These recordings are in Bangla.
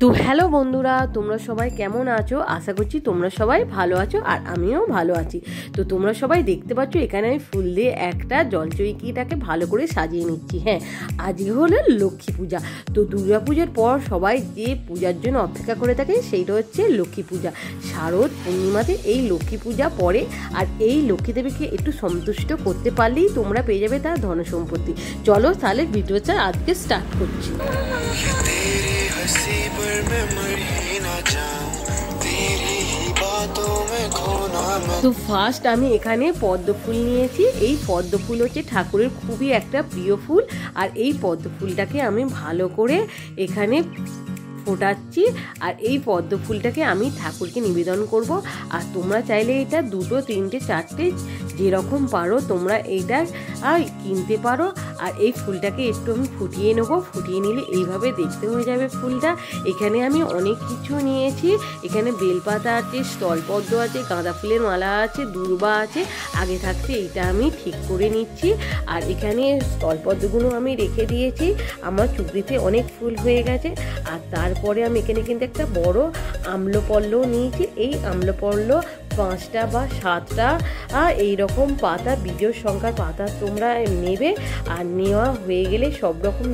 तो हेलो बंधुरा तुम्हारा सबाई केमन आछो आशा करछि तुम्हारा सबाई भालो आछो और आमिओ भालो आछि। तो तुम्हारा सबाई देखते पाच्छ एखाने आमि फुल दिए एकटा जलचौकिटाके भालो करे साजिए निच्छि। हाँ आजके हलो लक्ष्मी पूजा। तो दुर्गा पूजार पर सबाई जे पूजार जन्य अपेक्षा करे थाके सेटा हच्छे लक्ष्मी पूजा। शारद पूर्णिमाते एई लक्ष्मी पूजा पड़े और एई लक्ष्मी देवीके एकटु सन्तुष्ट करते पारलेई तोमरा पेये जाबे तार धन सम्पत्ति। चलो ताहले भिडियोटा आजके स्टार्ट करछि। हंसी पर मैं मर ही ना जाऊं, तेरी ही बातों में खोना मैं। तो फार्स्ट आमी एखाने पद्म फुल नियेছি। এই পদ্ম ফুল হচ্ছে ঠাকুরের খুবই একটা প্রিয় ফুল আর এই পদ্ম ফুলটাকে আমি ভালো করে এখানে फोटाচ্ছি আর এই পদ্ম ফুলটাকে আমি ঠাকুরকে নিবেদন করব। আর তোমরা চাইলে এটা দুটো তিনটে চারটে যে রকম পারো তোমরা এইটা কিনতে পারো। আর এই ফুলটাকে একটু আমি ফুটিয়ে নেব। ফুটিয়ে নিলে এইভাবে দেখতে হয়ে যাবে ফুলটা। এখানে আমি অনেক কিছু নিয়েছি। এখানে বেলপাতা আছে, স্থলপদ্ম আছে, গাঁদা ফুলের মালা আছে, দূর্বা আছে। আগে থাকতে এইটা আমি ঠিক করে নিচ্ছি। আর এখানে স্থলপদ্মগুলো আমি রেখে দিয়েছি। আমার চুবড়িতে অনেক ফুল হয়ে গেছে। আর তারপরে আমি এখানে কিন্তু একটা বড় আমলপল্লও নিয়েছি। এই আমলপল্ল पाँचटा बा सातटा एरकम पाता बीजोर संख्यार पाता तोमरा नेबे आर नेवा हुए गेले सब रकम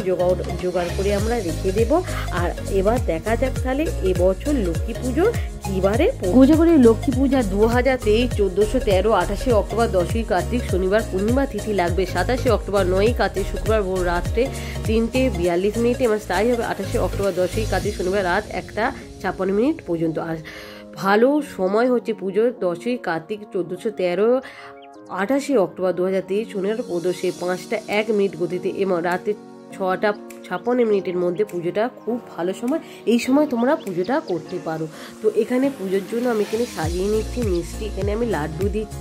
जोगाड़ करे आमरा रेखे देव। और एबार देखा जाक ताहले एबछर लक्ष्मी पुजो किबारे। कोजागरेर लक्ष्मी पूजा 2023 1413 28 अक्टोबर 10 कार्तिक शनिवार पूर्णिमा तिथि लागबे 27 अक्टोबर 9 कार्तिक शुक्रवार भोर रात्रे 3:42 मिनिटे एबं स्थायी होबे 28 अक्टोबर 10 कार्तिक शनिवार रात 1:56 मिनिट पर्यन्त। आर ভালো সময় হচ্ছে পুজোর ১০ই কার্তিক ১৪১৩ ২৮ অক্টোবর ২০২৩ শনিবার প্রদোষে ৫টা ১ মিনিট গতিতে এবং রাতে ৬টা ৫৬ মিনিটের মধ্যে পুজোটা খুব ভালো সময়। এই সময় তোমরা পুজোটা করতে পারো। তো এখানে পুজোর জন্য আমি এখানে সাজিয়ে নিচ্ছি মিষ্টি। এখানে আমি লাড্ডু দিচ্ছি।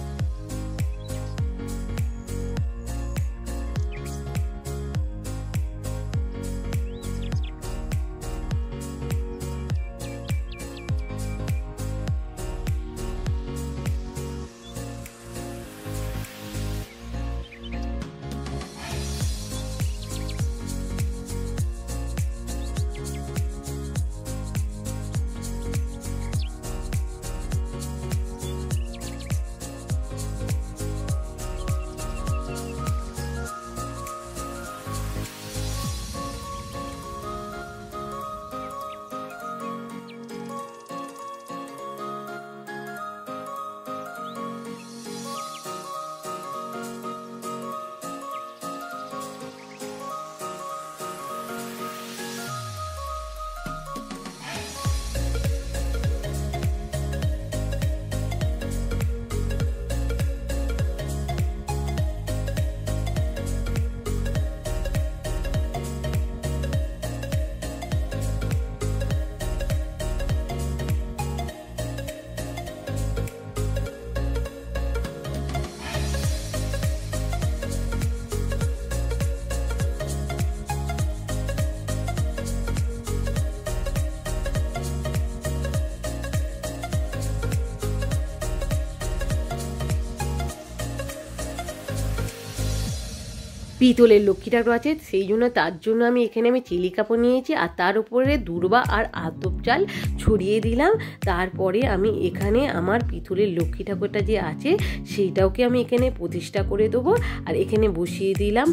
পিতলের লক্ষ্মী ঠাকুর আছে সেই জন্য তার জন্য আমি এখানে আমি চিলি কাপড় নিয়েছি আর তার উপরে দূর্বা আর আতপ চাল ছড়িয়ে দিলাম। তারপরে আমি এখানে আমার পিতলের লক্ষ্মী ঠাকুরটা যে আছে সেইটাওকে আমি এখানে প্রতিষ্ঠা করে দেবো আর এখানে বসিয়ে দিলাম।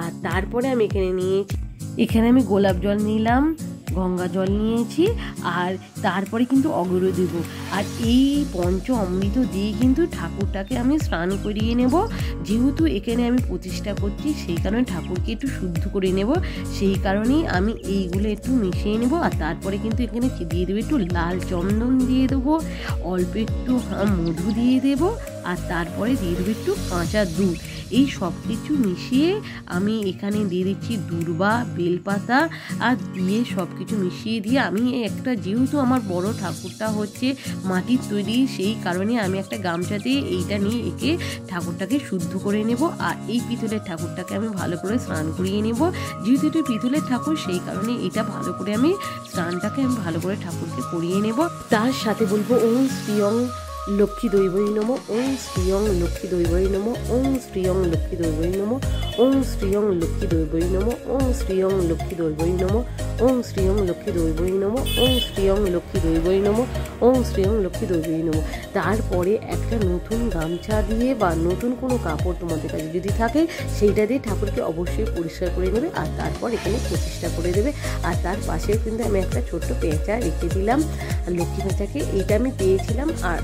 আর তারপরে আমি এখানে নিয়েছি এখানে আমি গোলাপ জল নিলাম, গঙ্গা জল নিয়েছি আর তারপরে কিন্তু অগর দেব। আর এই পঞ্চ অমৃত দিয়ে কিন্তু ঠাকুরটাকে আমি স্নান করিয়ে নেব। যেহেতু এখানে আমি প্রতিষ্ঠা করছি সেই কারণে ঠাকুরকে একটু শুদ্ধ করে নেব। সেই কারণেই আমি এইগুলো একটু মিশিয়ে নেব। আর তারপরে কিন্তু এখানে দিয়ে দেবো একটু লাল চন্দন দিয়ে দেবো, অল্প একটু মধু দিয়ে দেবো আর তারপরে দিয়ে দেবো একটু কাঁচা দুধ। এই সব কিছু মিশিয়ে আমি এখানে দিয়ে দিচ্ছি দূর্বা বেলপাতা আর দিয়ে সব কিছু মিশিয়ে দিয়ে আমি একটা যেহেতু আমার বড় ঠাকুরটা হচ্ছে মাটির তৈরি সেই কারণে আমি একটা গামছাতে এইটা নিয়ে এঁকে ঠাকুরটাকে শুদ্ধ করে নেব। আর এই পিতলের ঠাকুরটাকে আমি ভালো করে স্নান করিয়ে নেব। যেহেতু এটা পিতলের ঠাকুর সেই কারণে এটা ভালো করে আমি স্নানটাকে আমি ভালো করে ঠাকুরকে করিয়ে নেব। তার সাথে বলবো ওম শ্রী लक्ष्मी दैवयी नमो ओं श्री ओं लक्ष्मी दैवयी नमो ओं श्री ओं लक्ष्मी दैवयी नमो ओं श्री ओं लक्ष्मी दैवयी नमो ओं श्री ओं लक्ष्मी दैवयी नमो ओं श्री ओं लक्ष्मी दैवयी नमो ओं श्री ओं लक्ष्मी दैवयी नमो ओं श्री ओं लक्ष्मी दैवयी नमो। তারপরে একটা নতুন গামছা দিয়ে বা নতুন কোনো কাপড় তোমাদের কাছে যদি থাকে সেইটা দিয়ে ঠাকুরকে অবশ্যই পরিষ্কার করে নেবে আর তারপর এখানে প্রতিষ্ঠা করে দেবে। আর তার পাশে কিন্তু আমি একটা ছোট্ট পেঁচা রেখে দিলাম লক্ষ্মী পেঁচাকে, এইটা আমি পেয়েছিলাম আর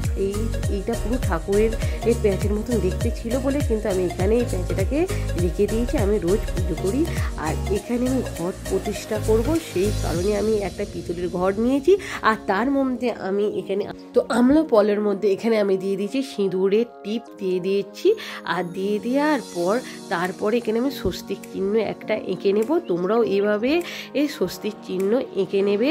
এইটা পুরো ঠাকুরের এই পেঁচের মতন দেখতে ছিল বলে কিন্তু আমি এখানে এই পেঁচাটাকে রেখে দিয়েছি। আমি রোজ পুজো করি আর এখানে আমি ঘট প্রতিষ্ঠা করব, সেই কারণে আমি একটা পিতলের ঘট নিয়েছি আর তার মধ্যে আমি এখানে তো আমলা পলের মধ্যে এখানে আমি দিয়ে দিয়েছি সিঁদুরের টিপ দিয়ে দিয়েছি আর দিয়ে দেওয়ার পর তারপরে এখানে আমি স্বস্তিক চিহ্ন একটা এঁকে নেব। তোমরাও এভাবে এই স্বস্তিক চিহ্ন এঁকে নেবে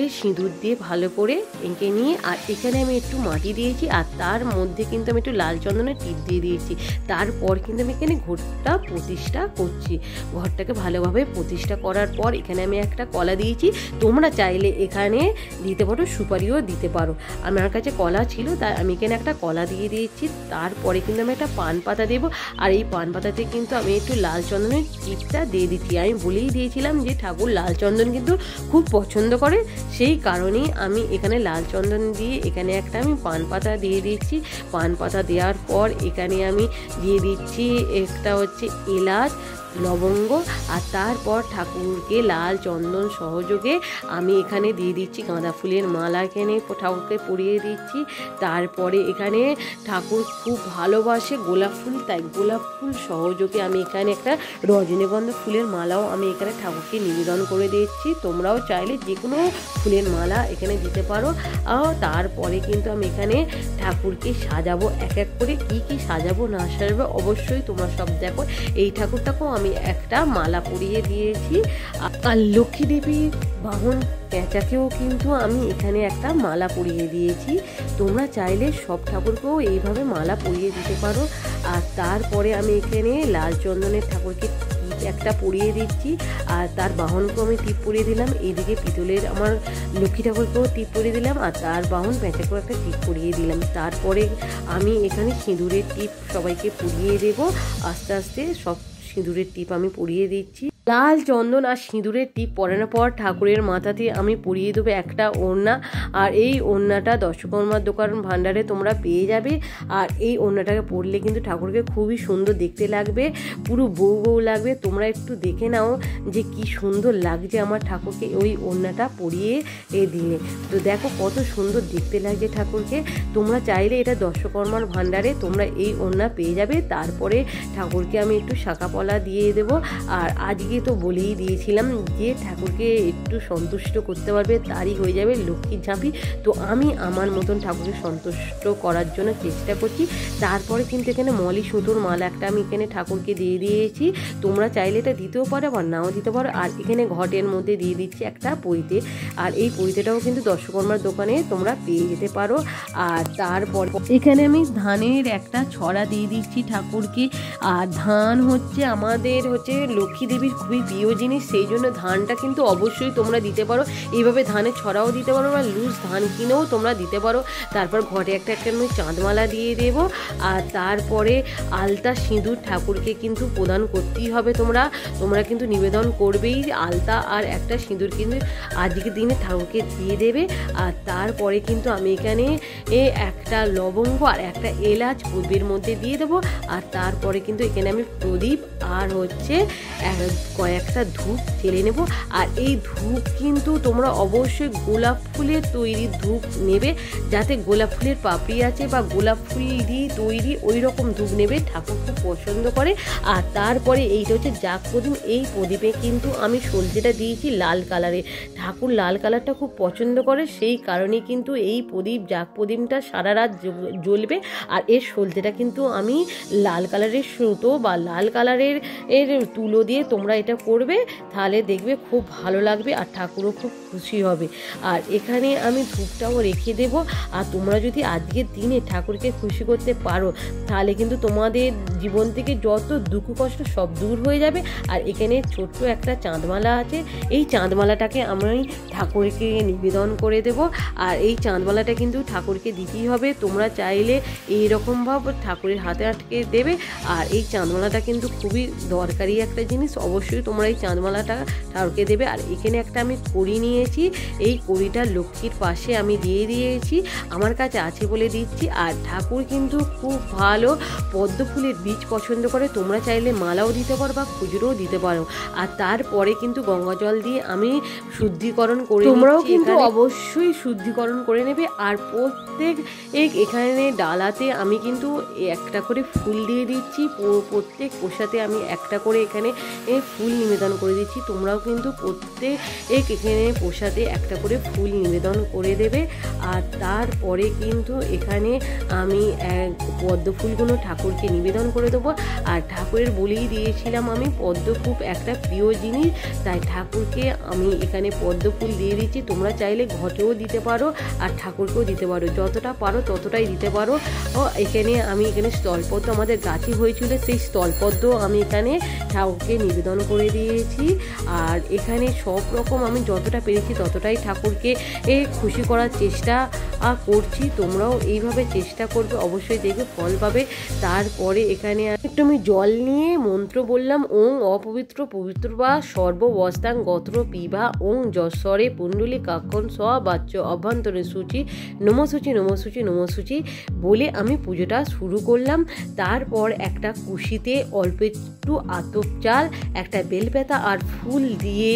এই সিঁদুর দিয়ে ভালো করে এঁকে নিয়ে। আর এখানে আমি একটু মাটি দিয়েছি আর তার মধ্যে কিন্তু আমি একটু লাল চন্দনের টিপ দিয়ে দিয়েছি। তারপর কিন্তু আমি এখানে ঘরটা প্রতিষ্ঠা করছি, ঘরটাকে ভালোভাবে প্রতিষ্ঠা করার পর এখানে আমি একটা কলা দিয়েছি, তোমরা চাইলে এখানে দিতে পারো সুপারিও দিতে পারো। আমার কাছে কলা ছিল তাই আমি এখানে একটা কলা দিয়ে দিয়েছি। তারপরে কিন্তু আমি একটা পান পাতা দেবো আর এই পান পাতাতে কিন্তু আমি একটু লাল চন্দনের টিপটা দিয়ে দিচ্ছি। আমি বলেই দিয়েছিলাম যে ঠাকুর লাল চন্দন কিন্তু খুব পছন্দ করে, সেই কারণেই আমি এখানে লাল চন্দন দিয়ে এখানে একটা আমি পান পাতা দিয়ে দিচ্ছি। পান পাতা দেওয়ার পর এখানে আমি দিয়ে দিচ্ছি একটা হচ্ছে এলাচ লবঙ্গ আর তারপর ঠাকুরকে লাল চন্দন সহযোগে আমি এখানে দিয়ে দিচ্ছি গাঁদা ফুলের মালা এখানে ঠাকুরকে পরিয়ে দিচ্ছি। তারপরে এখানে ঠাকুর খুব ভালোবাসে গোলাপ ফুল, তাই গোলাপ ফুল সহযোগে আমি এখানে একটা রজনীগন্ধা ফুলের মালাও আমি এখানে ঠাকুরকে নিবেদন করে দিচ্ছি। তোমরাও চাইলে যে কোনো ফুলের মালা এখানে দিতে পারো। তারপরে কিন্তু আমি এখানে ঠাকুরকে সাজাবো এক এক করে, কি কি সাজাবো না সাজাবো অবশ্যই তোমরা সব দেখো। এই ঠাকুরটাকেও আমি একটা মালা পরিয়ে দিয়েছি আর লক্ষ্মী দেবী বাহন পেঁচাকেও কিন্তু আমি এখানে একটা মালা পরিয়ে দিয়েছি। তোমরা চাইলে সব ঠাকুরকেও এইভাবে মালা পরিয়ে দিতে পারো। আর তারপরে আমি এখানে লাল চন্দনের ঠাকুরকে একটা পরিয়ে দিচ্ছি আর তার বাহনকে আমি টিপ পরিয়ে দিলাম, এইদিকে পিতলের আমার লক্ষ্মী ঠাকুরকেও টিপ পরিয়ে দিলাম আর তার বাহন পেঁচাকেও একটা টিপ পরিয়ে দিলাম। তারপরে আমি এখানে সিঁদুরের টিপ সবাইকে পরিয়ে দেবো, আস্তে আস্তে সব সিঁদুরের টিপ আমি পরিয়ে দিচ্ছি। লাল চন্দন আর সিঁদুরের টিপ পরানোর পর ঠাকুরের মাথাতে আমি পরিয়ে দেবো একটা ওড়না আর এই ওড়নাটা দশকর্মার দোকান ভাণ্ডারে তোমরা পেয়ে যাবে। আর এই ওড়নাটাকে পরলে কিন্তু ঠাকুরকে খুবই সুন্দর দেখতে লাগবে, পুরো বউ বউ লাগবে। তোমরা একটু দেখে নাও যে কি সুন্দর লাগছে আমার ঠাকুরকে ওই ওড়নাটা পরিয়ে দিলে, তো দেখো কত সুন্দর দেখতে লাগছে ঠাকুরকে। তোমরা চাইলে এটা দশকর্মার ভাণ্ডারে তোমরা এই ওড়না পেয়ে যাবে। তারপরে ঠাকুরকে আমি একটু শাঁখাপলা দিয়ে দেবো আর আজকে তো বলেই দিয়েছিলাম যে ঠাকুরকে একটু সন্তুষ্ট করতে পারবে তারই হয়ে যাবে লক্ষ্মীর ঝাঁপি, তো আমি আমার মতন ঠাকুরকে সন্তুষ্ট করার জন্য চেষ্টা করছি। তারপরে কিন্তু এখানে মলি সুতোর মালা একটা আমি এখানে ঠাকুরকে দিয়ে দিয়েছি, তোমরা চাইলে এটা দিতেও পারো বা নাও দিতে পারো। আর এখানে ঘটের মধ্যে দিয়ে দিচ্ছি একটা পৈতে আর এই পৈতেটাও কিন্তু দশকর্মার দোকানে তোমরা পেয়ে যেতে পারো। আর তারপর এখানে আমি ধানের একটা ছড়া দিয়ে দিচ্ছি ঠাকুরকে, আর ধান হচ্ছে আমাদের হচ্ছে লক্ষ্মী দেবীর খুবই প্রিয় জিনিস, সেই জন্য ধানটা কিন্তু অবশ্যই তোমরা দিতে পারো। এইভাবে ধানের ছড়াও দিতে পারো বা লুজ ধান কিনেও তোমরা দিতে পারো। তারপর ঘরে একটা আমি চাঁদমালা দিয়ে দেব আর তারপরে আলতা সিঁদুর ঠাকুরকে কিন্তু প্রদান করতেই হবে, তোমরা তোমরা কিন্তু নিবেদন করবেই। আলতা আর একটা সিঁদুর কিন্তু আজকের দিনে ঠাকুরকে দিয়ে দেবে। আর তারপরে কিন্তু আমি এখানে একটা লবঙ্গ আর একটা এলাচ প্রদীপের মধ্যে দিয়ে দেবো। আর তারপরে কিন্তু এখানে আমি প্রদীপ আর হচ্ছে কয়েকটা ধূপ ঢেলে নেব। আর এই ধূপ কিন্তু তোমরা অবশ্যই গোলাপ ফুলের তৈরি ধূপ নেবে, যাতে গোলাপ ফুলের পাপড়ি আছে বা গোলাপ ফুল দিয়ে তৈরি ওই রকম ধূপ নেবে, ঠাকুর খুব পছন্দ করে। আর তারপরে এইটা হচ্ছে জাগ প্রদীপ, এই প্রদীপে কিন্তু আমি সলতেটা দিয়েছি লাল কালারে, ঠাকুর লাল কালারটা খুব পছন্দ করে, সেই কারণে কিন্তু এই প্রদীপ জাগ প্রদীপটা সারা রাত জ্বলবে। আর এর সলতেটা কিন্তু আমি লাল কালারের সুতো বা লাল কালারের তুলো দিয়ে তোমরা এটা করবে তাহলে দেখবে খুব ভালো লাগবে আর ঠাকুরও খুব খুশি হবে। আর এখানে আমি ধূপটাও রেখে দেব। আর তোমরা যদি আজকের দিনে ঠাকুরকে খুশি করতে পারো তাহলে কিন্তু তোমাদের জীবন থেকে যত দুঃখ কষ্ট সব দূর হয়ে যাবে। আর এখানে ছোট্ট একটা চাঁদমালা আছে, এই চাঁদমালাটাকে আমি ঠাকুরকে নিবেদন করে দেব। আর এই চাঁদমালাটা কিন্তু ঠাকুরকে দিতেই হবে, তোমরা চাইলে এই রকমভাবে ঠাকুরের হাতে আটকে দেবে। আর এই চাঁদমালাটা কিন্তু খুবই দরকারি একটা জিনিস, অবশ্যই তোমরা এই চাঁদমালাটা ঠাকুরকে দেবে। আর এখানে একটা আমি কড়ি নিয়েছি, এই কড়িটা লক্ষ্মীর পাশে আমি দিয়ে দিয়েছি, আমার কাছে আছে বলে দিচ্ছি। আর ঠাকুর কিন্তু খুব ভালো পদ্ম ফুলের বীজ পছন্দ করে, তোমরা চাইলে মালাও দিতে পারো বা খুচরোও দিতে পারো। আর তারপরে কিন্তু গঙ্গা জল দিয়ে আমি শুদ্ধিকরণ করে, তোমরাও কিন্তু অবশ্যই শুদ্ধিকরণ করে নেবে। আর প্রত্যেক এখানে ডালাতে আমি কিন্তু একটা করে ফুল দিয়ে দিচ্ছি, প্রত্যেক প্রসাদে আমি একটা করে এখানে ফুল নিবেদন করে দিচ্ছি, তোমরাও কিন্তু প্রত্যেক এখানে প্রসাদে একটা করে ফুল নিবেদন করে দেবে। আর তারপরে কিন্তু এখানে আমি পদ্ম ফুলগুলো ঠাকুরকে নিবেদন করে দেবো। আর ঠাকুরের বলেই দিয়েছিলাম আমি পদ্ম খুব একটা প্রিয় জিনিস, তাই ঠাকুরকে আমি এখানে পদ্ম ফুল দিয়ে দিচ্ছি, তোমরা চাইলে ঘটেও দিতে পারো আর ঠাকুরকেও দিতে পারো, যতটা পারো ততটাই দিতে পারো। এখানে আমি এখানে স্থলপদ্ম আমাদের গাছে হয়েছিল, সেই স্থলপদ্ম আমি এখানে ঠাকুরকে নিবেদন করে দিয়েছি। আর এখানে সব রকম আমি যতটা পেরেছি ততটাই ঠাকুরকে খুশি করার চেষ্টা করছি, তোমরাও এইভাবে চেষ্টা করবে, অবশ্যই দেখবে ফল পাবে। তারপরে এখানে একটু আমি জল নিয়ে মন্ত্র বললাম, ওং অপবিত্র পবিত্র বা সর্ববস্তাং গত্র পিবা ওং যশরে পুণ্ডলি কাক্ষণ স বাচ্য অভ্যন্তরে সূচি নমসূচি নমসূচি নমসূচি বলে আমি পুজোটা শুরু করলাম। তারপর একটা কুশিতে অল্প একটু আতপ চাল, একটা বেলপাতা আর ফুল দিয়ে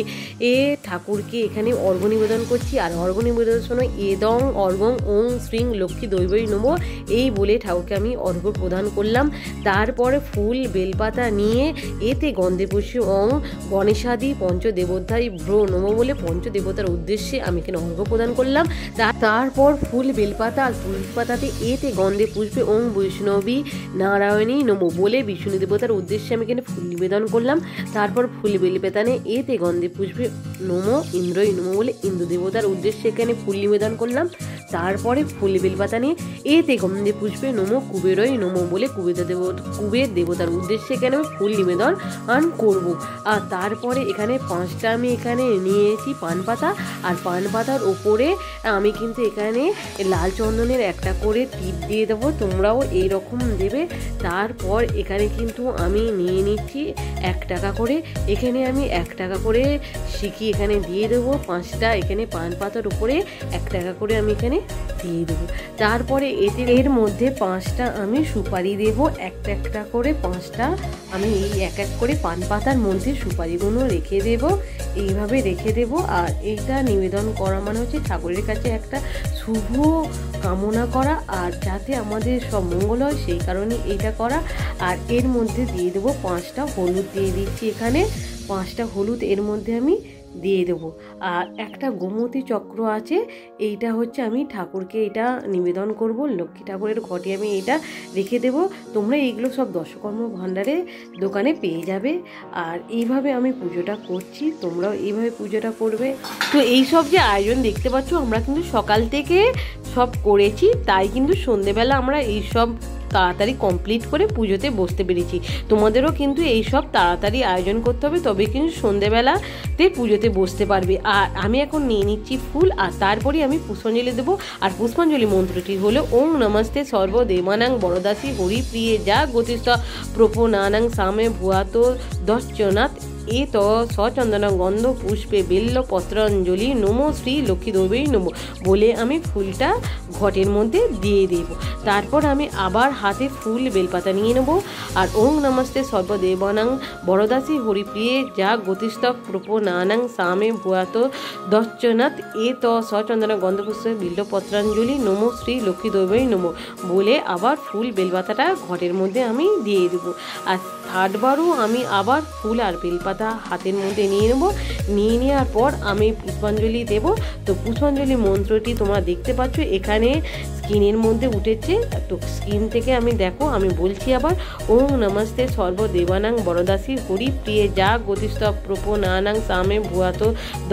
ঠাকুরকে এখানে অর্ঘ নিবেদন করছি। আর অর্ঘ নিবেদন সময় এদং অর্ঘং ওং শ্রী লক্ষ্মী দৈবই নমঃ এই বলে ঠাকুরকে আমি অর্ঘ প্রদান করলাম। তারপরে ফুল বেলপাতা নিয়ে এতে গন্ধে পুষ্পে ওং গণেশাদি পঞ্চদেবতাই ভ্রো নমঃ বলে পঞ্চদেবতার উদ্দেশ্যে আমি এখানে অর্ঘ প্রদান করলাম। তারপর ফুল বেলপাতা আর তুলসীপাতাতে এতে গন্ধে পুষ্পে ওং বৈষ্ণবী নারায়ণী নমঃ বলে বিষ্ণু দেবতার উদ্দেশ্যে আমি এখানে ফুল নিবেদন করলাম। তারপর ফুল বেলপাতানে এতে গন্ধে পুষ্পে নমঃ ইন্দ্রই নমঃ বলে ইন্দ্র দেবতার উদ্দেশ্যে এখানে ফুল নিবেদন করলাম। তারপরে ফুল বেলপাতা নিয়ে এতে গন্ধে পুষ্পে নমঃ কুবেরই নমঃ বলে কুবের দেবতার উদ্দেশ্যে এখানে আমি ফুল নিবেদন করব। আর তারপরে এখানে পাঁচটা আমি এখানে নিয়েছি পান পাতা, আর পান পাতার ওপরে আমি কিন্তু এখানে লাল চন্দনের একটা করে টিপ দিয়ে দেবো, তোমরাও এই রকম দেবে। তারপর এখানে কিন্তু আমি নিয়ে নিচ্ছি 1 টাকা করে, এখানে আমি 1 টাকা করে সিকি এখানে দিয়ে দেবো, 5টা এখানে পান পাতার উপরে 1 টাকা করে আমি এখানে দিয়ে দেবো। তারপরে এর মধ্যে 5টা আমি সুপারি দেবো, একটা একটা করে 5টা আমি এই এক করে পান পাতার মধ্যে সুপারিগুলো রেখে দেব, এইভাবে রেখে দেব। আর এইটা নিবেদন করা মানে হচ্ছে ঠাকুরের কাছে একটা শুভ কামনা করা, আর যাতে আমাদের সব মঙ্গল হয় সেই কারণে এইটা করা। আর এর মধ্যে দিয়ে দেবো 5টা হলুদ দিয়ে দিচ্ছি, এখানে 5টা হলুদ এর মধ্যে আমি দিয়ে দেবো। আর একটা গোমতী চক্র আছে, এইটা হচ্ছে আমি ঠাকুরকে এটা নিবেদন করব, লক্ষ্মী ঠাকুরের ঘটে আমি এটা রেখে দেব। তোমরা এইগুলো সব দশকর্ম ভাণ্ডারে দোকানে পেয়ে যাবে। আর এইভাবে আমি পুজোটা করছি, তোমরাও এইভাবে পুজোটা করবে। তো এই সব যে আয়োজন দেখতে পাচ্ছ আমরা কিন্তু সকাল থেকে সব করেছি, তাই কিন্তু সন্ধেবেলা আমরা এই সব তাড়াতাড়ি কমপ্লিট করে পুজোতে বসতে পেরেছি। তোমাদেরও কিন্তু এই সব তাড়াতাড়ি আয়োজন করতে হবে, তবে কিন্তু সন্ধেবেলাতে পুজোতে বসতে পারবে। আর আমি এখন নিয়ে নিচ্ছি ফুল, আর তারপরে আমি পুষ্পাঞ্জলি দেবো। আর পুষ্পাঞ্জলি মন্ত্রটি হলো ওং নমস্তে সর্বদেবানাং বরদাসী হরি প্রিয়ে যা গতিস্থ প্রপনানাং সামে ভুয়াত দশনাথ এ তো সচন্দন গন্ধ পুষ্পে বেল্ল পত্রাঞ্জলি নমো শ্রী লক্ষ্মী দেবী নমো বলে আমি ফুলটা ঘটের মধ্যে দিয়ে দেব। তারপর আমি আবার হাতে ফুল বেলপাতা নিয়ে নেব। আর ওং নমস্তে সর্বদেবানাং বরদাসী হরিপ্রিয়ে যা গতিস্তক প্রপনানাং সামে ভুয়াত দশনাথ এ তো সচন্দন গন্ধ পুষ্পে বেল্ল পত্রাঞ্জলি নমো শ্রী লক্ষ্মী দেবী নমো বলে আবার ফুল বেলপাতাটা ঘটের মধ্যে আমি দিয়ে দেবো। আর থার্ডবারও আমি আবার ফুল আর বেলপাতা হাতের মধ্যে নিয়ে নেব। নিয়ে নেওয়ার পর আমি পুষ্পাঞ্জলি দেব। তো পুষ্পাঞ্জলি মন্ত্রটি তোমরা দেখতে পাচ্ছ এখানে স্ক্রিনের মধ্যে উঠেছে। তো স্ক্রিন থেকে আমি দেখো আমি বলছি আবার, ওম নমস্তে সর্বদেবানাং বরদাসী হরি প্রিয়ে যা গতিস্থ প্রপনানাং সামে ভুয়াত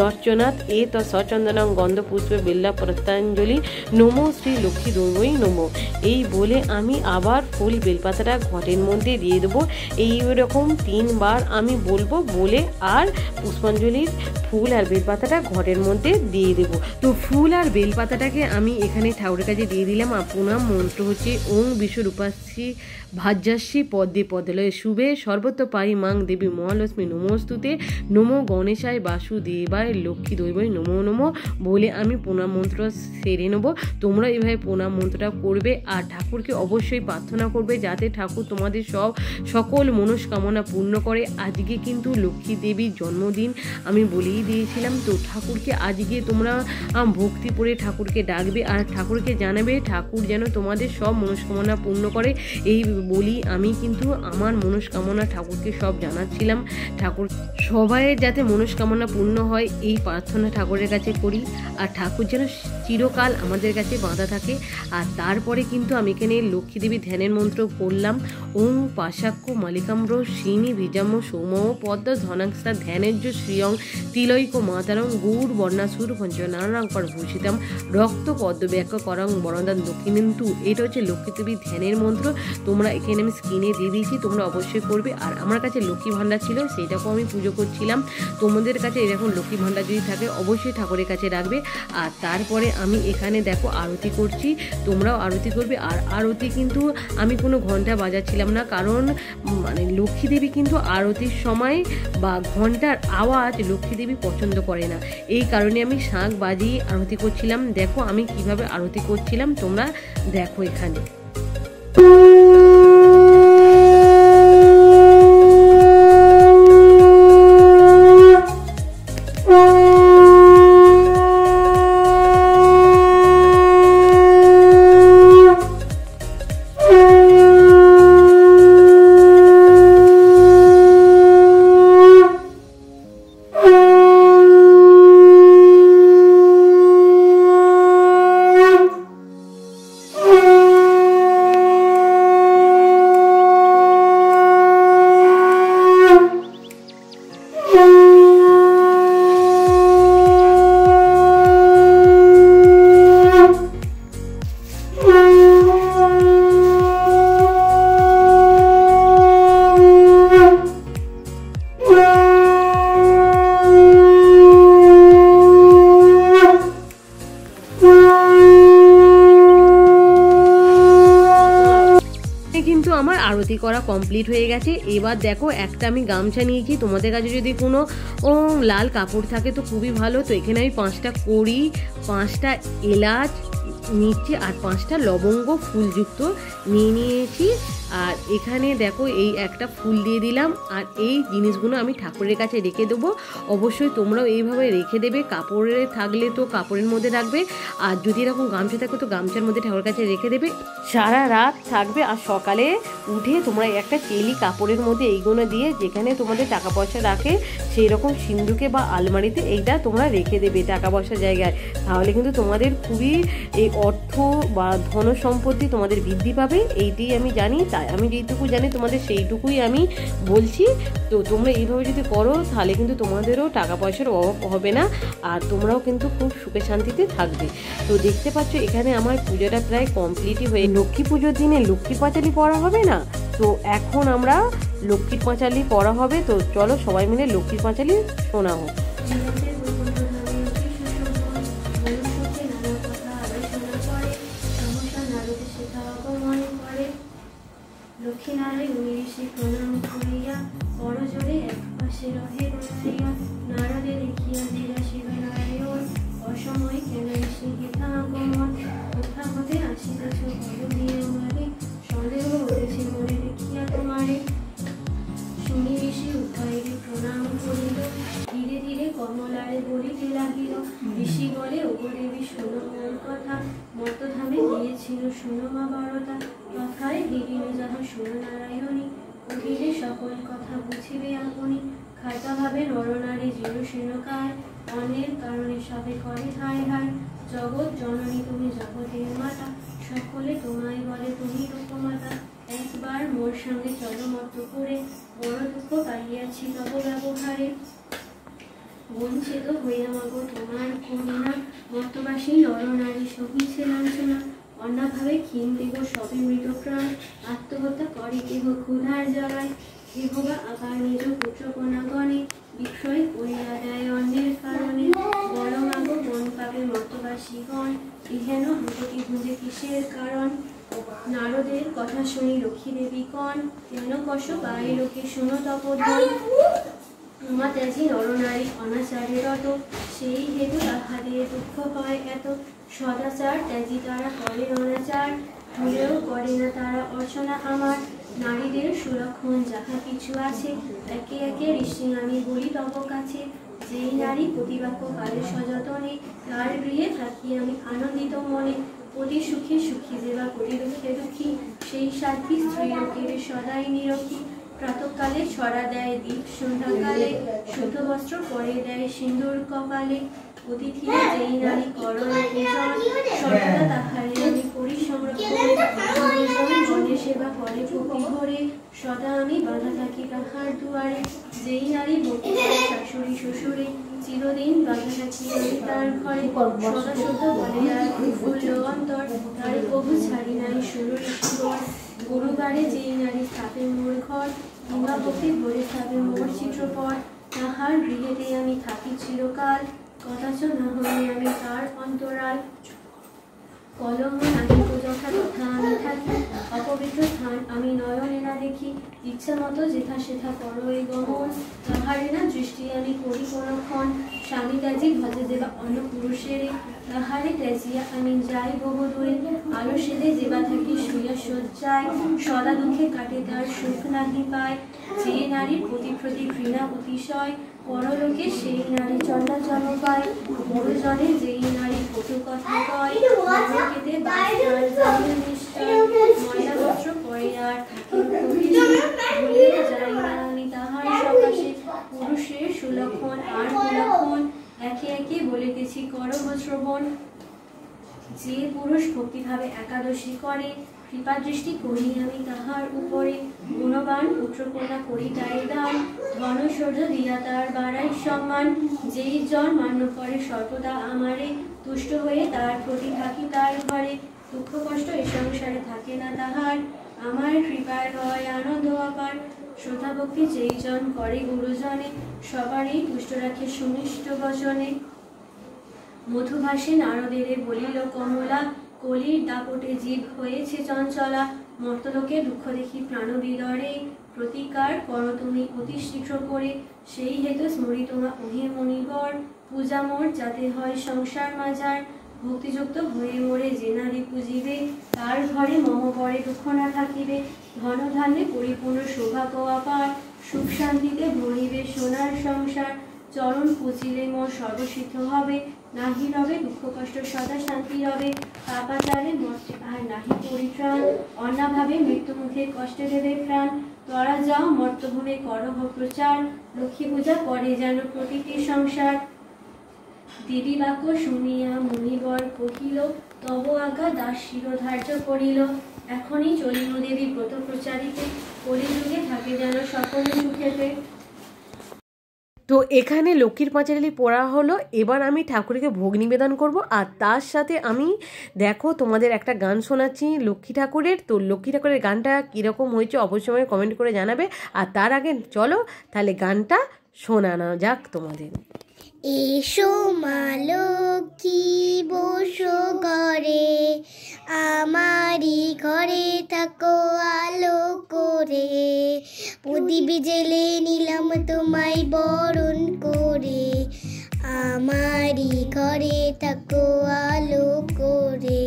দর্শনাথ এ তো সচন্দনং গন্ধ পুষ্পে বেল্লা প্রত্যাঞ্জলি নমো শ্রী লক্ষ্মী দুর্গই নমো। এই বলে আমি আবার ফুল বেলপাতাটা ঘটের মধ্যে দিয়ে দেবো। এইরকম তিনবার আমি বলবো, বলে আর পুষ্পাঞ্জলির ফুল আর বেলপাতাটা ঘটের মধ্যে দিয়ে দেবো। তো ফুল আর বেলপাতাটাকে আমি এখানে ঠাকুরের কাছে দিয়ে দিলাম। আপনার মন্ত্র হচ্ছে ওং বিশ্বরূপাশ্রী ভাজ্যাশ্রী পদ্মে পদলয়ে শুভে সর্বত্র পারি মাং দেবী মহালক্ষ্মী নমস্তুতে নমো গণেশায় বাসুদেবায় লক্ষ্মী দৈবয় নমো নমো বলে আমি প্রণাম মন্ত্র সেরে নেবো। তোমরা এইভাবে প্রণাম মন্ত্রটা করবে আর ঠাকুরকে অবশ্যই প্রার্থনা করবে যাতে ঠাকুর তোমাদের সকল মনস্কামনা পূর্ণ করে। আজকে কিন্তু লক্ষ্মী দেবীর জন্মদিন আমি বলেই দিয়েছিলাম। তো ঠাকুরকে আজকে তোমরা ভক্তি করে ঠাকুরকে ডাকবে আর ঠাকুরকে জানাবে ঠাকুর যেন তোমাদের সব মনস্কামনা পূর্ণ করে। এই বলি আমি কিন্তু আমার মনস্কামনা ঠাকুরকে সব জানাচ্ছিলাম। ঠাকুর সবাই যাতে মনস্কামনা পূর্ণ হয় এই প্রার্থনা ঠাকুরের কাছে করি আর ঠাকুর যেন চিরকাল আমাদের কাছে বাঁধা থাকে। আর তারপরে কিন্তু আমি এখানে লক্ষ্মী দেবী ধ্যানের মন্ত্র পড়লাম, ওং পাশাক্য মালিকাম্র শ্রীনি ভিজাম সৌম পদ্ম ধনাংসা ধ্যানেজ্য শ্রিয়ং তিলৈক মাতারং গৌর বর্ণাসুর ভঞ্জনারাঙ্কর ভূষিতাম রক্ত পদ্ম ব্যাখ্যা করং বরদান দক্ষিণেন্দু। এটা হচ্ছে লক্ষ্মী দেবী ধ্যানের মন্ত্র। তোমরা এখানে আমি স্ক্রিনে দিয়ে দিয়েছি, তোমরা অবশ্যই করবে। আর আমার কাছে লক্ষ্মী ভাণ্ডার ছিল সেটাকেও আমি পুজো করছিলাম। তোমাদের কাছে এরকম লক্ষ্মী ভাণ্ডার যদি থাকে অবশ্যই ঠাকুরের কাছে রাখবে। আর তারপরে আমি এখানে দেখো আরতি করছি, তোমরাও আরতি করবে। আর আরতি কিন্তু আমি কোনো ঘন্টা বাজাচ্ছিলাম না, কারণ মানে লক্ষ্মী দেবী কিন্তু আরতির সময় বা ঘন্টার আওয়াজ লক্ষ্মী দেবী পছন্দ করে না। এই কারণে আমি শাঁখ বাজিয়ে আরতি করছিলাম। দেখো আমি কিভাবে আরতি করছিলাম তোমরা দেখো এখানে। আমার আরতি করা কমপ্লিট হয়ে গেছে। এবার দেখো একটা আমি গামছা নিয়েছি, তোমাদের কাছে যদি কোনো লাল কাপড় থাকে তো খুবই ভালো। তো এখানে আমি 5টা কড়ি, 5টা এলাচ নিচ্ছি আর 5টা লবঙ্গ ফুলযুক্ত নিয়ে নিয়েছি। আর এখানে দেখো এই একটা ফুল দিয়ে দিলাম। আর এই জিনিসগুলো আমি ঠাকুরের কাছে রেখে দেবো। অবশ্যই তোমরাও এইভাবে রেখে দেবে, কাপড়ে থাকলে তো কাপড়ের মধ্যে রাখবে আর যদি এরকম গামছা থাকো তো গামছার মধ্যে ঠাকুরের কাছে রেখে দেবে। সারা রাত থাকবে আর সকালে উঠে তোমরা একটা চেলি কাপড়ের মধ্যে এইগুলো দিয়ে যেখানে তোমাদের টাকা পয়সা রাখে সেই রকম সিন্ধুকে বা আলমারিতে এইটা তোমরা রেখে দেবে টাকা পয়সার জায়গায়। তাহলে কিন্তু তোমাদের খুবই এই অর্থ বা ধন সম্পত্তি তোমাদের বৃদ্ধি পাবে। এইটি আমি জানি, তাই আমি যেইটুকু জানি তোমাদের সেইটুকুই আমি বলছি। তো তোমরা এইভাবে যদি করো তাহলে কিন্তু তোমাদেরও টাকা পয়সার অভাব হবে না আর তোমরাও কিন্তু খুব সুখে শান্তিতে থাকবে। তো দেখতে পাচ্ছ এখানে আমার পূজাটা প্রায় কমপ্লিটই হয়ে। লক্ষ্মী পুজোর দিনে লক্ষ্মী পাঁচালি পড়া হবে না, তো এখন আমরা লক্ষ্মীর পাঁচালি পড়া হবে। তো চলো সবাই মিলে লক্ষ্মীর পাঁচালি শোনা হোক। ধীরে সকল কথা বুঝিবে আপনি খাতা ভাবে নরনারী জীর্ণ শীর্ণকায় অনেক কারণে সবে করে হায় হায় জগৎ জননী তুমি জগতের মাতা সকলে তোমায় বলে তুমি লোকমাতা একবার মোর সঙ্গে চলো মত করে বড় দুঃখ পাইয়াছি তব ব্যবহারে বঞ্চিত হইয়া মাগো তোমার কন্যা মর্তবাসী নরনারী সবই ছেলাঞ্চনা অন্যভাবে ক্ষীণ দেব সবে মৃতপ্রাণ আত্মহত্যা করে কেহ ক্ষুধার জ্বালায় কেহবা আবার নিজ পুত্রকণাগণে বিক্রয় করিয়া দেয় অন্যের কারণে বড় মাগো মন পাবে মর্তবাসীগণ এহেন হুজুকি ভুজে কিসের কারণ নারদের কথা শুনি লক্ষ্মী দেবী কণ কেন কষ বাই লোকে শুনো তপধন উমা ত্যাজি নরনারী অনাচারে রত সেই হেতু তাহাদের দুঃখ হয় এত সদাচার ত্যাজি তারা করে অনাচার ভুলেও করে না তারা অর্চনা আমার নারীদের সুরক্ষণ যাহা কিছু আছে একে একে ঋষি আমি বলি তব কাছে যেই নারী প্রতিবাক্য কালে সযতনে তার গৃহে থাকি আমি আনন্দিত মনে অতি সুখে সুখী যেবা করি দুঃখে দুঃখী সেই সাথী স্ত্রী লোকের সদাই নিরক্ষী প্রাতকালে ছড়া দেয় দীপ সন্ধ্যাকালে শুদ্ধ বস্ত্র পরে দেয় সিন্দুর কপালে অতিথি যেই নারী করণে সেবা করে ফুপি ভরে সদা আমি বাঁধা থাকি তাহার দুয়ারে যেই নারী বটি শাশুড়ি শ্বশুরে চিরদিন বাঁধা থাকি আমি তার ঘরে সদা শুদ্ধ বলে আর ফুল্য অন্তর তার বহু ছাড়ি নাই শুরু গুরুবারে যেই নারী স্থাপে মোর ঘর কিংবা বটি ভরে স্থাপে মোর চিত্রপট তাহার গৃহেতে আমি থাকি চিরকাল কদাচ না হলে আমি তার অন্তরাল কলম নাহিত যথা কথা আমি থাকি অপবিত্র স্থান আমি নয়নে না দেখি ইচ্ছা মতো যেথা সেথা করো এই গমন তাহারে না দৃষ্টি আমি করি কোনক্ষণ স্বামী ত্যাজি ভজে যেবা অন্য পুরুষেরে তাহারে ত্যাজিয়া আমি যাই বহু দূরে আলো সেদে যেবা থাকি শুইয়া শয্যায় সদা দুঃখে কাটে তার সুখ নাহি পায় যে নারীর প্রতি ঘৃণা অতিশয় পরলোকে সেই নারী চন্দাচল পায় মরুজনে যেই নারী কটু কথা কয় খেতে ময়লা বস্ত্র পরে আর থাকে যাই না আমি তাহার সকাশে পুরুষের সুলক্ষণ আর কুলক্ষণ একে একে বলিতেছি করব শ্রবণ যে পুরুষ ভক্তিভাবে একাদশী করে কৃপা দৃষ্টি করি আমি তাহার উপরে গুণবান পুত্রকন্যা করি তাই দান ধনশৌর্য দিয়া তার বাড়াই সম্মান যেই জন মান্য করে সর্বদা আমারে তুষ্ট হয়ে তার প্রতি থাকি তার ঘরে দুঃখ কষ্ট এ সংসারে থাকে না তাহার আমার কৃপায় হয় আনন্দ অপার শ্রোতা ভক্তি যেই জন করে গুরুজনে সবারই তুষ্ট রাখে সুনিষ্ট বচনে মধুভাষে নারদেরে বলিল কমলা কলির দাপটে জীব হয়েছে চঞ্চলা মর্তলোকে দুঃখ দেখি প্রাণ বিদরে প্রতিকার করো তুমি অতি শীঘ্র করে সেই হেতু স্মরি তোমা ওহে মণিবর পূজা মোর যাতে হয় সংসার মাজার ভক্তিযুক্ত হয়ে মরে যে নারী পুজিবে তার ঘরে মহপরে দুঃখ না থাকিবে ধনধান্যে পরিপূর্ণ সৌভাগ্য অপার সুখ শান্তিতে ভরিবে সোনার সংসার চরণ পুজিলে মোর সর্বসিদ্ধ হবে নাহি রবে দুঃখ কষ্ট সদা শান্তি রবে পাপাচারে মর্তে আর নাহি পরিত্রাণ অন্যভাবে মৃত্যু মুখে কষ্টে দেবে প্রাণ তরা যাও মর্তভূমে কর প্রচার লক্ষ্মী পূজা করে যেন প্রতিটি সংসার দেবী বাক্য শুনিয়া মুনিবর কহিল তব আজ্ঞা দাস শিরোধার্য করিল এখনই চলিল দেবী ব্রত প্রচারিতে কলিযুগে থাকে যেন সকলে সুখেতে। তো এখানে লক্ষ্মীর পাঁচালি পড়া হলো। এবার আমি ঠাকুরকে ভোগ নিবেদন করব, আর তার সাথে আমি দেখো তোমাদের একটা গান শোনাচ্ছি লক্ষ্মী ঠাকুরের। তো লক্ষ্মী ঠাকুরের গানটা কীরকম হয়েছে অবশ্যই কমেন্ট করে জানাবে। আর তার আগে চলো তাহলে গানটা শোনানো যাক তোমাদের। এসো মা লক্ষ্মী বসো ঘরে আমারি ঘরে থাকো আলো করে প্রদীপ জেলে নিলাম তোমায় বরণ করে আমারি ঘরে থাকো আলো করে।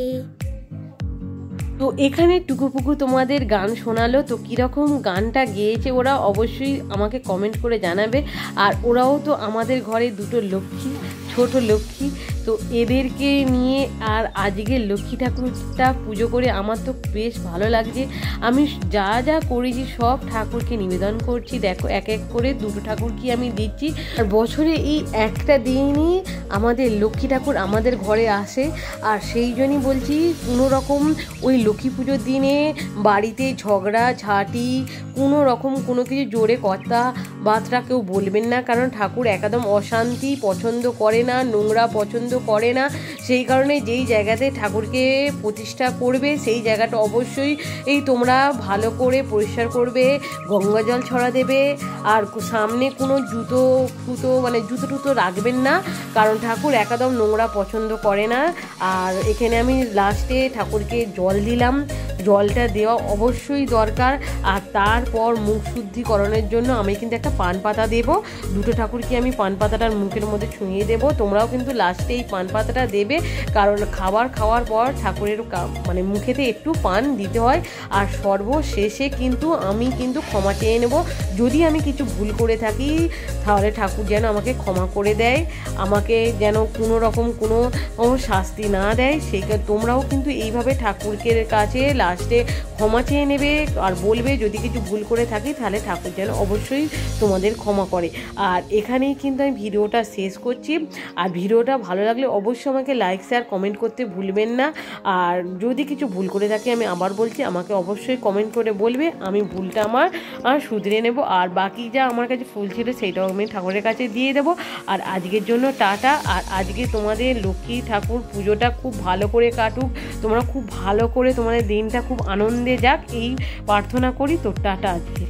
তো এখানে টুকুপুকু তোমাদের গান শোনালো। তো কীরকম গানটা গেয়েছে ওরা অবশ্যই আমাকে কমেন্ট করে জানাবে। আর ওরাও তো আমাদের ঘরে দুটো লক্ষ্মী, ছোট লক্ষ্মী, तो এদেরকে নিয়ে আর আজকে লক্ষ্মী ঠাকুরটা পুজো করে আমার তো বেশ ভালো লাগছে। আমি যা যা করেছি সব ঠাকুরকে নিবেদন করছি। দেখো এক এক করে দুটো ঠাকুরকে আমি দিচ্ছি। আর বছরে এই একটা দিনই আমাদের লক্ষ্মী ঠাকুর আমাদের ঘরে আসে, আর সেই জন্যই বলছি কোনো রকম ওই লক্ষ্মী পুজোর দিনে বাড়িতে ঝগড়া ঝাঁটি কোনো রকম কোনো কিছু জোরে কথা বাতরা কেউ বলবেন না, কারণ ঠাকুর একদম অশান্তি পছন্দ করে না, নোংরা পছন্দ করে না। সেই কারণে যেই জায়গাতে ঠাকুরকে প্রতিষ্ঠা করবে সেই জায়গাটা অবশ্যই এই তোমরা ভালো করে পরিষ্কার করবে, গঙ্গা জল ছড়া দেবে, আর সামনে কোনো জুতো ফুতো মানে জুতো টুতো রাখবেন না, কারণ ঠাকুর একদম নোংরা পছন্দ করে না। আর এখানে আমি লাস্টে ঠাকুরকে জল দিলাম, জলটা দেওয়া অবশ্যই দরকার। আর তারপর মুখ শুদ্ধিকরণের জন্য আমি কিন্তু একটা পান পাতা দেবো, দুটো ঠাকুরকে আমি পান পাতাটার মুখের মধ্যে ছুঁয়ে দেবো। তোমরাও কিন্তু লাস্টে এই পান পাতাটা দেবে, কারণ খাবার খাওয়ার পর ঠাকুরের মানে মুখেতে একটু পান দিতে হয়। আর সর্বশেষে কিন্তু আমি কিন্তু ক্ষমা চেয়ে নেবো, যদি আমি কিছু ভুল করে থাকি তাহলে ঠাকুর যেন আমাকে ক্ষমা করে দেয়, আমাকে যেন কোনো রকম কোনো শাস্তি না দেয়। সেই তোমরাও কিন্তু এইভাবে ঠাকুরকে কাছে লাস্টে ক্ষমা চেয়ে নেবে আর বলবে যদি কিছু ভুল করে থাকি তাহলে ঠাকুর যেন অবশ্যই তোমাদের ক্ষমা করে। আর এখানেই কিন্তু আমি ভিডিওটা শেষ করছি। আর ভিডিওটা ভালো লাগলে অবশ্যই আমাকে লাইক শেয়ার কমেন্ট করতে ভুলবেন না। আর যদি কিছু ভুল করে থাকি আমি আবার বলছি, আমাকে অবশ্যই কমেন্ট করে বলবে, আমি ভুলটা আমার শুধরে নেব। আর বাকি যা আমার কাছে ফুল ছিল সেইটাও আমি ঠাকুরের কাছে দিয়ে দেবো। আর আজকের জন্য টাটা। আর আজকে তোমাদের লক্ষ্মী ঠাকুর পুজোটা খুব ভালো করে কাটুক, তোমরা খুব ভালো করে তোমাদের দিনটা খুব আনন্দে যাক এই প্রার্থনা করি। তো টাটা আজকে।